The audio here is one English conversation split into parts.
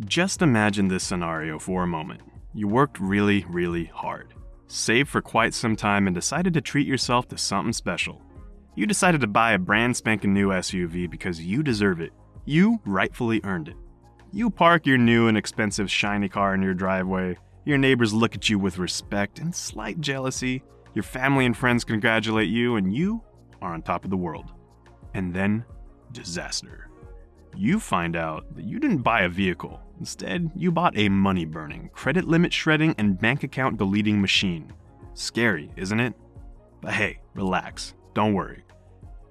Just imagine this scenario for a moment. You worked really, really hard, saved for quite some time, and decided to treat yourself to something special. You decided to buy a brand spanking new SUV because you deserve it. You rightfully earned it. You park your new and expensive shiny car in your driveway, your neighbors look at you with respect and slight jealousy, your family and friends congratulate you, and you are on top of the world. And then, disaster. You find out that you didn't buy a vehicle. Instead, you bought a money-burning, credit limit shredding, and bank account deleting machine. Scary, isn't it? But hey, relax, don't worry.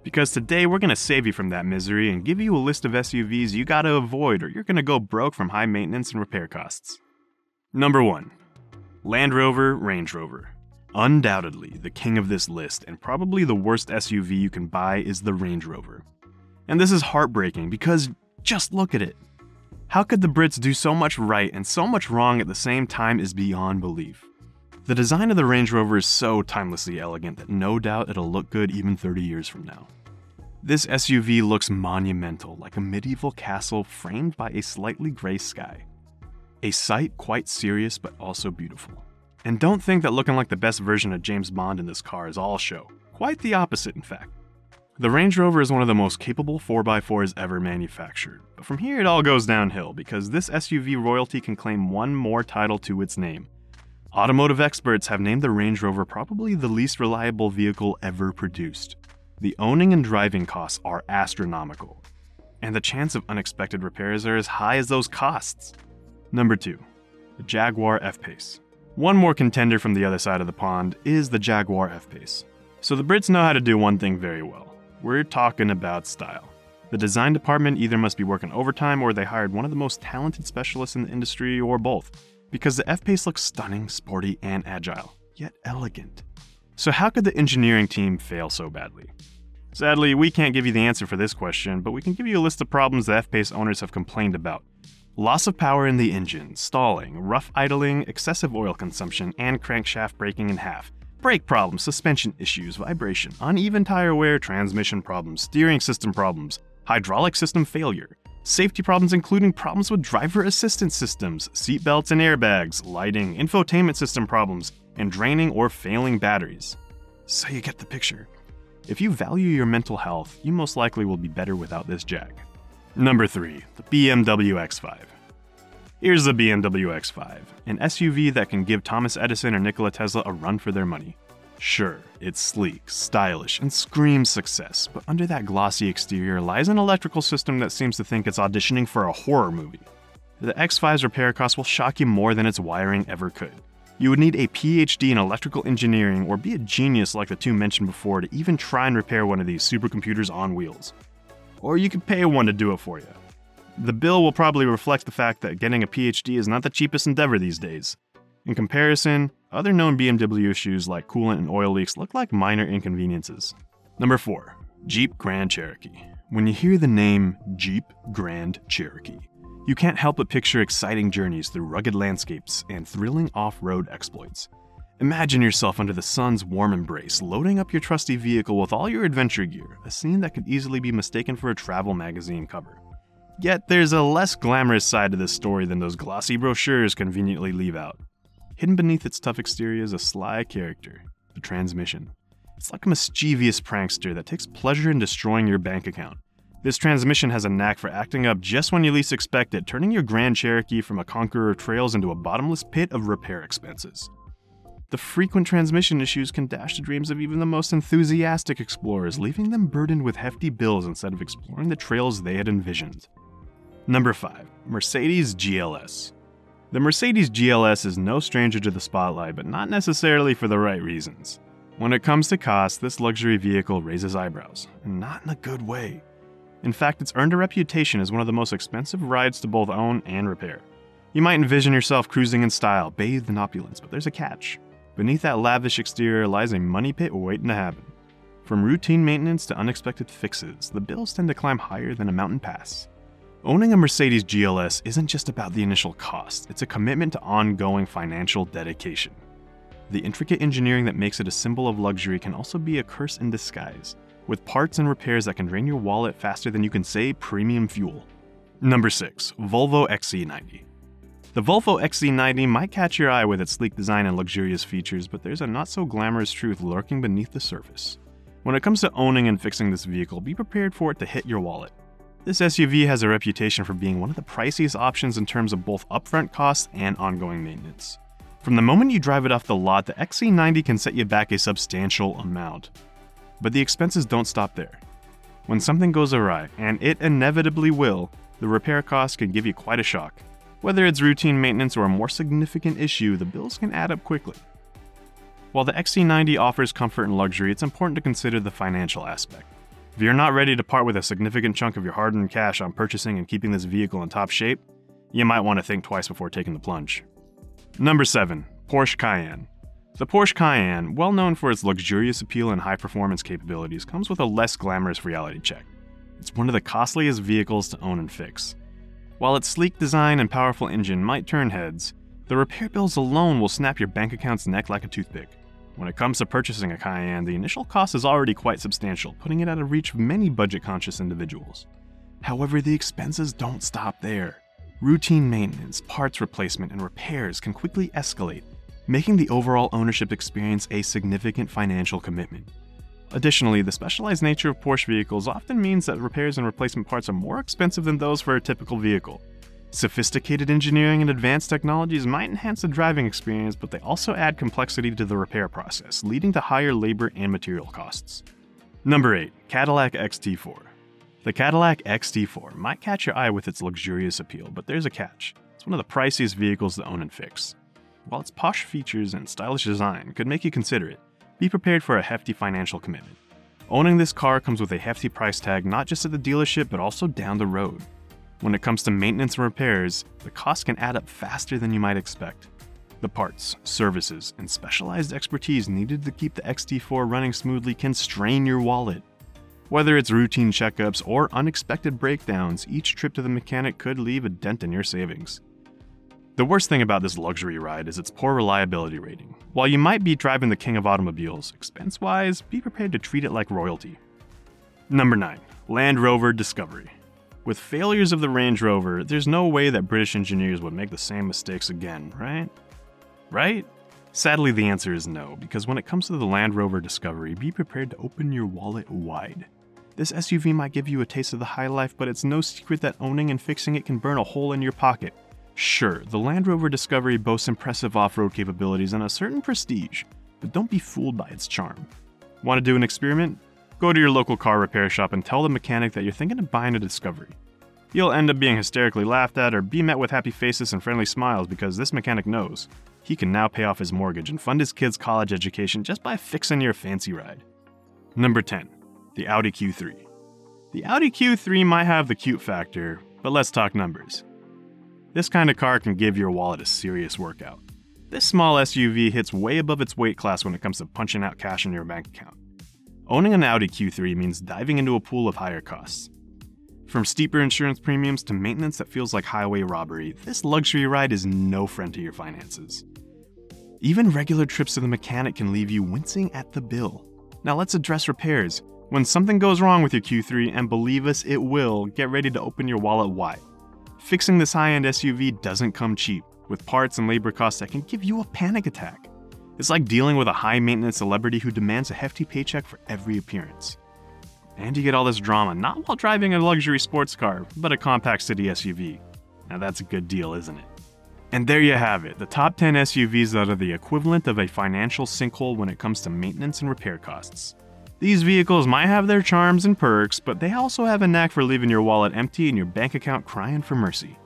Because today we're gonna save you from that misery and give you a list of SUVs you gotta avoid or you're gonna go broke from high maintenance and repair costs. Number 1. Land Rover, Range Rover. Undoubtedly, the king of this list and probably the worst SUV you can buy is the Range Rover. And this is heartbreaking because just look at it. How could the Brits do so much right and so much wrong at the same time is beyond belief. The design of the Range Rover is so timelessly elegant that no doubt it'll look good even 30 years from now. This SUV looks monumental, like a medieval castle framed by a slightly gray sky. A sight quite serious but also beautiful. And don't think that looking like the best version of James Bond in this car is all show. Quite the opposite, in fact. The Range Rover is one of the most capable 4x4s ever manufactured. But from here it all goes downhill because this SUV royalty can claim one more title to its name. Automotive experts have named the Range Rover probably the least reliable vehicle ever produced. The owning and driving costs are astronomical, and the chance of unexpected repairs are as high as those costs. Number 2. The Jaguar F-Pace. One more contender from the other side of the pond is the Jaguar F-Pace. So the Brits know how to do one thing very well. We're talking about style. The design department either must be working overtime or they hired one of the most talented specialists in the industry, or both. Because the F-Pace looks stunning, sporty, and agile, yet elegant. So how could the engineering team fail so badly? Sadly, we can't give you the answer for this question, but we can give you a list of problems the F-Pace owners have complained about. Loss of power in the engine, stalling, rough idling, excessive oil consumption, and crankshaft breaking in half. Brake problems, suspension issues, vibration, uneven tire wear, transmission problems, steering system problems, hydraulic system failure. Safety problems including problems with driver assistance systems, seatbelts and airbags, lighting, infotainment system problems, and draining or failing batteries. So you get the picture. If you value your mental health, you most likely will be better without this Jag. Number 3. The BMW X5. Here's the BMW X5, an SUV that can give Thomas Edison or Nikola Tesla a run for their money. Sure, it's sleek, stylish, and screams success, but under that glossy exterior lies an electrical system that seems to think it's auditioning for a horror movie. The X5's repair costs will shock you more than its wiring ever could. You would need a PhD in electrical engineering or be a genius like the two mentioned before to even try and repair one of these supercomputers on wheels. Or you could pay one to do it for you. The bill will probably reflect the fact that getting a PhD is not the cheapest endeavor these days. In comparison, other known BMW issues like coolant and oil leaks look like minor inconveniences. Number 4. Jeep Grand Cherokee. When you hear the name Jeep Grand Cherokee, you can't help but picture exciting journeys through rugged landscapes and thrilling off-road exploits. Imagine yourself under the sun's warm embrace, loading up your trusty vehicle with all your adventure gear, a scene that could easily be mistaken for a travel magazine cover. Yet there's a less glamorous side to this story than those glossy brochures conveniently leave out. Hidden beneath its tough exterior is a sly character, the transmission. It's like a mischievous prankster that takes pleasure in destroying your bank account. This transmission has a knack for acting up just when you least expect it, turning your Grand Cherokee from a conqueror of trails into a bottomless pit of repair expenses. The frequent transmission issues can dash the dreams of even the most enthusiastic explorers, leaving them burdened with hefty bills instead of exploring the trails they had envisioned. Number 5. Mercedes GLS. The Mercedes GLS is no stranger to the spotlight, but not necessarily for the right reasons. When it comes to cost, this luxury vehicle raises eyebrows, and not in a good way. In fact, it's earned a reputation as one of the most expensive rides to both own and repair. You might envision yourself cruising in style, bathed in opulence, but there's a catch. Beneath that lavish exterior lies a money pit waiting to happen. From routine maintenance to unexpected fixes, the bills tend to climb higher than a mountain pass. Owning a Mercedes GLS isn't just about the initial cost, it's a commitment to ongoing financial dedication. The intricate engineering that makes it a symbol of luxury can also be a curse in disguise, with parts and repairs that can drain your wallet faster than you can say premium fuel. Number 6, Volvo XC90. The Volvo XC90 might catch your eye with its sleek design and luxurious features, but there's a not-so-glamorous truth lurking beneath the surface. When it comes to owning and fixing this vehicle, be prepared for it to hit your wallet. This SUV has a reputation for being one of the priciest options in terms of both upfront costs and ongoing maintenance. From the moment you drive it off the lot, the XC90 can set you back a substantial amount. But the expenses don't stop there. When something goes awry, and it inevitably will, the repair costs can give you quite a shock. Whether it's routine maintenance or a more significant issue, the bills can add up quickly. While the XC90 offers comfort and luxury, it's important to consider the financial aspect. If you're not ready to part with a significant chunk of your hard-earned cash on purchasing and keeping this vehicle in top shape, you might want to think twice before taking the plunge. Number 7, Porsche Cayenne. The Porsche Cayenne, well known for its luxurious appeal and high-performance capabilities, comes with a less glamorous reality check. It's one of the costliest vehicles to own and fix. While its sleek design and powerful engine might turn heads, the repair bills alone will snap your bank account's neck like a toothpick. When it comes to purchasing a Cayenne, the initial cost is already quite substantial, putting it out of reach of many budget-conscious individuals. However, the expenses don't stop there. Routine maintenance, parts replacement, and repairs can quickly escalate, making the overall ownership experience a significant financial commitment. Additionally, the specialized nature of Porsche vehicles often means that repairs and replacement parts are more expensive than those for a typical vehicle. Sophisticated engineering and advanced technologies might enhance the driving experience, but they also add complexity to the repair process, leading to higher labor and material costs. Number 8, Cadillac XT4. The Cadillac XT4 might catch your eye with its luxurious appeal, but there's a catch. It's one of the priciest vehicles to own and fix. While its posh features and stylish design could make you consider it, be prepared for a hefty financial commitment. Owning this car comes with a hefty price tag, not just at the dealership, but also down the road. When it comes to maintenance and repairs, the cost can add up faster than you might expect. The parts, services, and specialized expertise needed to keep the XT4 running smoothly can strain your wallet. Whether it's routine checkups or unexpected breakdowns, each trip to the mechanic could leave a dent in your savings. The worst thing about this luxury ride is its poor reliability rating. While you might be driving the king of automobiles, expense-wise, be prepared to treat it like royalty. Number 9, Land Rover Discovery. With failures of the Range Rover, there's no way that British engineers would make the same mistakes again, right? Sadly, the answer is no, because when it comes to the Land Rover Discovery, be prepared to open your wallet wide. This SUV might give you a taste of the high life, but it's no secret that owning and fixing it can burn a hole in your pocket. Sure, the Land Rover Discovery boasts impressive off-road capabilities and a certain prestige, but don't be fooled by its charm. Want to do an experiment? Go to your local car repair shop and tell the mechanic that you're thinking of buying a Discovery. You'll end up being hysterically laughed at or be met with happy faces and friendly smiles because this mechanic knows he can now pay off his mortgage and fund his kids' college education just by fixing your fancy ride. Number 10, the Audi Q3. The Audi Q3 might have the cute factor, but let's talk numbers. This kind of car can give your wallet a serious workout. This small SUV hits way above its weight class when it comes to punching out cash in your bank account. Owning an Audi Q3 means diving into a pool of higher costs. From steeper insurance premiums to maintenance that feels like highway robbery, this luxury ride is no friend to your finances. Even regular trips to the mechanic can leave you wincing at the bill. Now let's address repairs. When something goes wrong with your Q3, and believe us, it will, get ready to open your wallet wide. Fixing this high-end SUV doesn't come cheap, with parts and labor costs that can give you a panic attack. It's like dealing with a high-maintenance celebrity who demands a hefty paycheck for every appearance. And you get all this drama, not while driving a luxury sports car, but a compact city SUV. Now that's a good deal, isn't it? And there you have it, the top 10 SUVs that are the equivalent of a financial sinkhole when it comes to maintenance and repair costs. These vehicles might have their charms and perks, but they also have a knack for leaving your wallet empty and your bank account crying for mercy.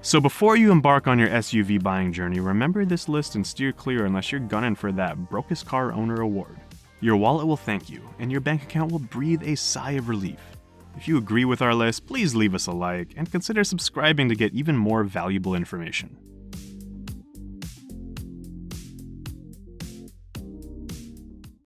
So before you embark on your SUV buying journey, remember this list and steer clear unless you're gunning for that brokest car owner award. Your wallet will thank you, and your bank account will breathe a sigh of relief. If you agree with our list, please leave us a like and consider subscribing to get even more valuable information.